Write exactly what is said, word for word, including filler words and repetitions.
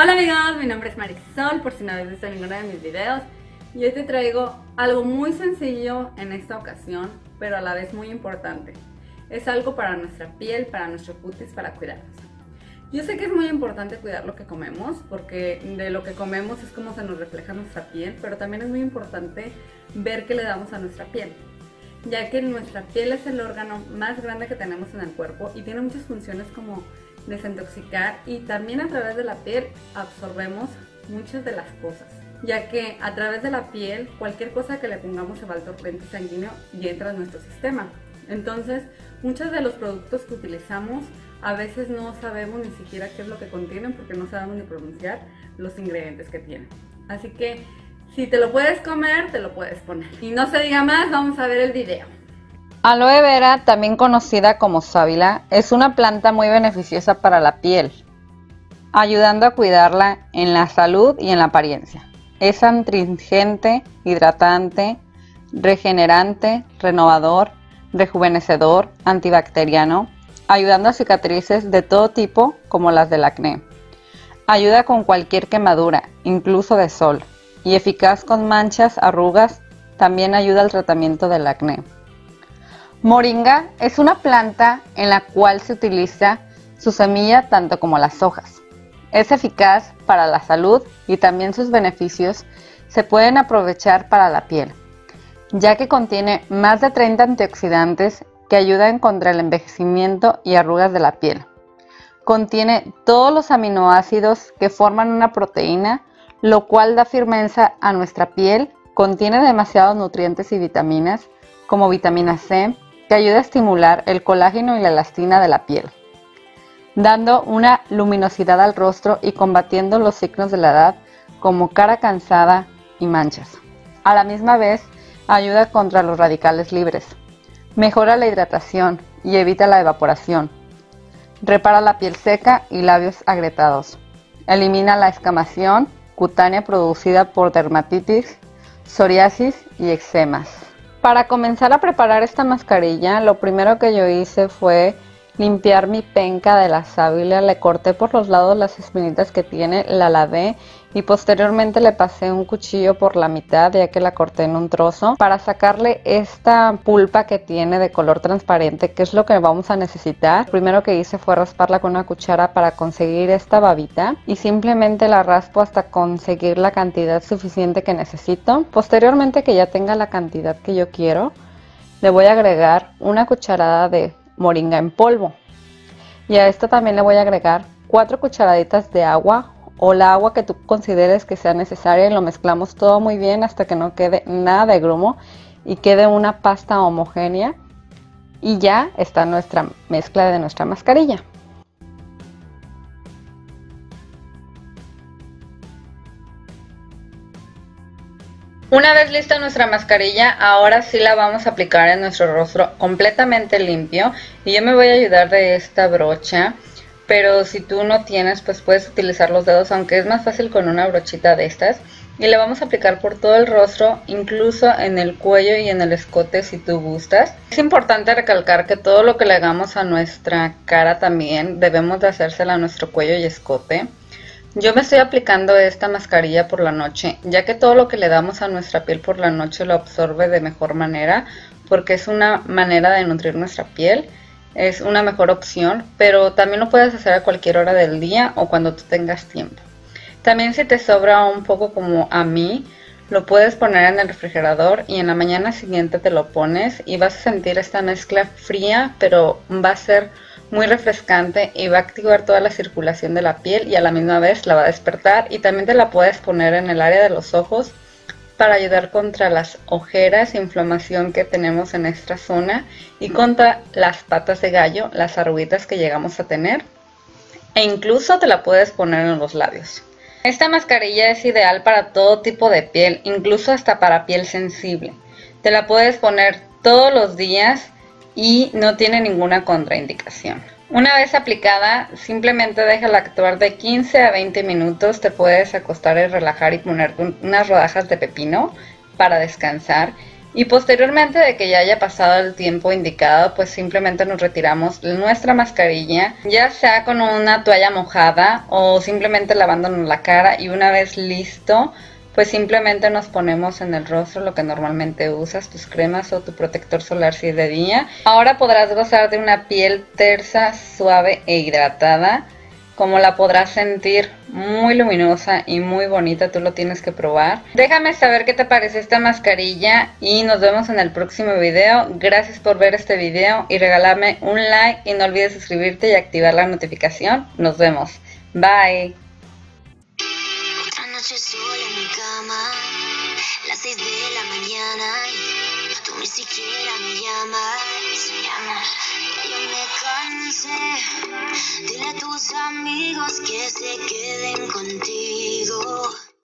Hola amigos, mi nombre es Marisol, por si no habéis visto ninguno de mis videos. Y hoy te traigo algo muy sencillo en esta ocasión, pero a la vez muy importante. Es algo para nuestra piel, para nuestro cutis, para cuidarnos. Yo sé que es muy importante cuidar lo que comemos, porque de lo que comemos es como se nos refleja nuestra piel, pero también es muy importante ver qué le damos a nuestra piel, ya que nuestra piel es el órgano más grande que tenemos en el cuerpo y tiene muchas funciones como desintoxicar, y también a través de la piel absorbemos muchas de las cosas, ya que a través de la piel cualquier cosa que le pongamos se va al torrente sanguíneo y entra en nuestro sistema. Entonces, muchos de los productos que utilizamos a veces no sabemos ni siquiera qué es lo que contienen, porque no sabemos ni pronunciar los ingredientes que tienen. Así que si te lo puedes comer, te lo puedes poner. Y no se diga más, vamos a ver el video. Aloe vera, también conocida como sábila, es una planta muy beneficiosa para la piel, ayudando a cuidarla en la salud y en la apariencia. Es astringente, hidratante, regenerante, renovador, rejuvenecedor, antibacteriano, ayudando a cicatrices de todo tipo como las del acné. Ayuda con cualquier quemadura, incluso de sol, y eficaz con manchas, arrugas. También ayuda al tratamiento del acné. Moringa es una planta en la cual se utiliza su semilla tanto como las hojas. Es eficaz para la salud y también sus beneficios se pueden aprovechar para la piel, ya que contiene más de treinta antioxidantes que ayudan contra el envejecimiento y arrugas de la piel. Contiene todos los aminoácidos que forman una proteína, lo cual da firmeza a nuestra piel. Contiene demasiados nutrientes y vitaminas, como vitamina C, que ayuda a estimular el colágeno y la elastina de la piel, dando una luminosidad al rostro y combatiendo los signos de la edad como cara cansada y manchas. A la misma vez, ayuda contra los radicales libres, mejora la hidratación y evita la evaporación, repara la piel seca y labios agrietados, elimina la escamación cutánea producida por dermatitis, psoriasis y eczemas. Para comenzar a preparar esta mascarilla, lo primero que yo hice fue limpiar mi penca de la sábila, le corté por los lados las espinitas que tiene, la lavé y posteriormente le pasé un cuchillo por la mitad, ya que la corté en un trozo, para sacarle esta pulpa que tiene de color transparente, que es lo que vamos a necesitar. Lo primero que hice fue rasparla con una cuchara para conseguir esta babita, y simplemente la raspo hasta conseguir la cantidad suficiente que necesito. Posteriormente, que ya tenga la cantidad que yo quiero, le voy a agregar una cucharada de moringa en polvo, y a esta también le voy a agregar cuatro cucharaditas de agua o la agua que tú consideres que sea necesaria, y lo mezclamos todo muy bien hasta que no quede nada de grumo y quede una pasta homogénea, y ya está nuestra mezcla de nuestra mascarilla. Una vez lista nuestra mascarilla, ahora sí la vamos a aplicar en nuestro rostro completamente limpio, y yo me voy a ayudar de esta brocha, pero si tú no tienes, pues puedes utilizar los dedos, aunque es más fácil con una brochita de estas, y la vamos a aplicar por todo el rostro, incluso en el cuello y en el escote si tú gustas. Es importante recalcar que todo lo que le hagamos a nuestra cara también debemos de hacérsela a nuestro cuello y escote. Yo me estoy aplicando esta mascarilla por la noche, ya que todo lo que le damos a nuestra piel por la noche lo absorbe de mejor manera, porque es una manera de nutrir nuestra piel, es una mejor opción, pero también lo puedes hacer a cualquier hora del día o cuando tú tengas tiempo. También, si te sobra un poco como a mí, lo puedes poner en el refrigerador y en la mañana siguiente te lo pones, y vas a sentir esta mezcla fría, pero va a ser muy refrescante y va a activar toda la circulación de la piel, y a la misma vez la va a despertar. Y también te la puedes poner en el área de los ojos para ayudar contra las ojeras, inflamación que tenemos en esta zona, y contra las patas de gallo, las arruguitas que llegamos a tener, e incluso te la puedes poner en los labios. Esta mascarilla es ideal para todo tipo de piel, incluso hasta para piel sensible. Te la puedes poner todos los días y no tiene ninguna contraindicación. Una vez aplicada, simplemente déjala actuar de quince a veinte minutos. Te puedes acostar y relajar y ponerte unas rodajas de pepino para descansar. Y posteriormente de que ya haya pasado el tiempo indicado, pues simplemente nos retiramos nuestra mascarilla, ya sea con una toalla mojada o simplemente lavándonos la cara, y una vez listo, pues simplemente nos ponemos en el rostro lo que normalmente usas, tus cremas o tu protector solar si es de día. Ahora podrás gozar de una piel tersa, suave e hidratada, como la podrás sentir muy luminosa y muy bonita. Tú lo tienes que probar. Déjame saber qué te parece esta mascarilla y nos vemos en el próximo video. Gracias por ver este video y regalarme un like, y no olvides suscribirte y activar la notificación. Nos vemos. Bye. Otra noche sola en mi cama, las seis de la mañana, y tú ni siquiera me llamas, me llamas. Yo me cansé, dile a tus amigos que se queden contigo.